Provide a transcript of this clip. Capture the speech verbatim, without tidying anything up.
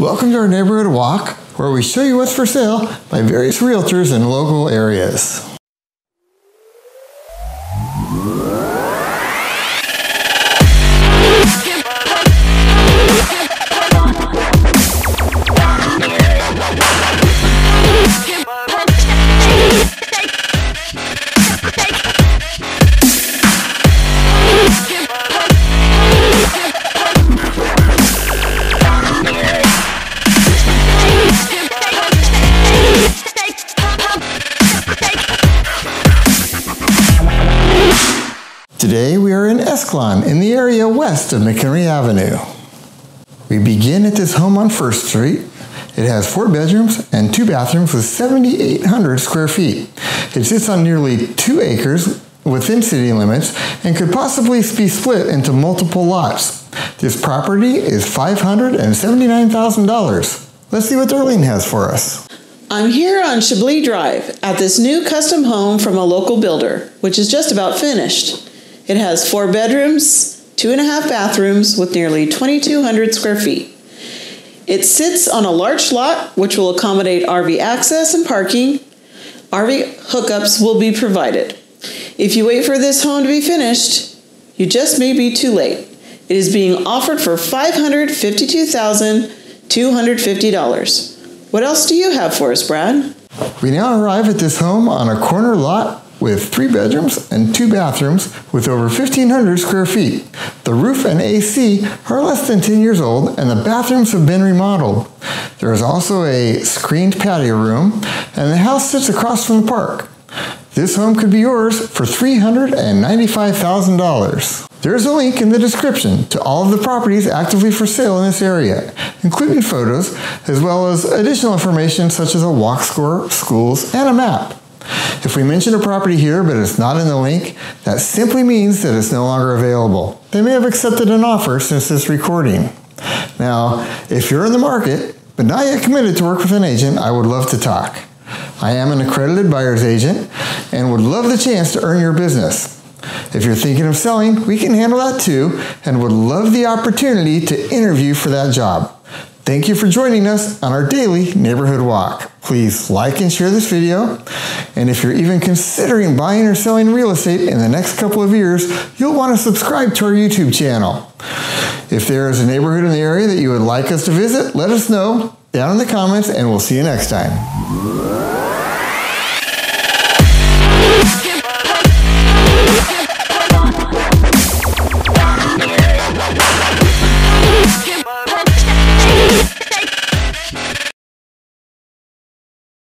Welcome to our neighborhood walk, where we show you what's for sale by various realtors in local areas. Today we are in Escalon, in the area west of McHenry Avenue. We begin at this home on First Street. It has four bedrooms and two bathrooms with seven thousand eight hundred square feet. It sits on nearly two acres within city limits and could possibly be split into multiple lots. This property is five hundred seventy-nine thousand dollars. Let's see what Darlene has for us. I'm here on Chablis Drive at this new custom home from a local builder, which is just about finished. It has four bedrooms, two and a half bathrooms with nearly twenty-two hundred square feet. It sits on a large lot which will accommodate R V access and parking. R V hookups will be provided. If you wait for this home to be finished, you just may be too late. It is being offered for five hundred fifty-two thousand two hundred fifty dollars. What else do you have for us, Brad? We now arrive at this home on a corner lot with three bedrooms and two bathrooms with over fifteen hundred square feet. The roof and A C are less than ten years old and the bathrooms have been remodeled. There is also a screened patio room and the house sits across from the park. This home could be yours for three hundred ninety-five thousand dollars. There is a link in the description to all of the properties actively for sale in this area, including photos, as well as additional information such as a walk score, schools, and a map. If we mention a property here but it's not in the link, that simply means that it's no longer available. They may have accepted an offer since this recording. Now, if you're in the market but not yet committed to work with an agent, I would love to talk. I am an accredited buyer's agent and would love the chance to earn your business. If you're thinking of selling, we can handle that too and would love the opportunity to interview for that job. Thank you for joining us on our daily neighborhood walk. Please like and share this video. And if you're even considering buying or selling real estate in the next couple of years, you'll want to subscribe to our YouTube channel. If there is a neighborhood in the area that you would like us to visit, let us know down in the comments and we'll see you next time.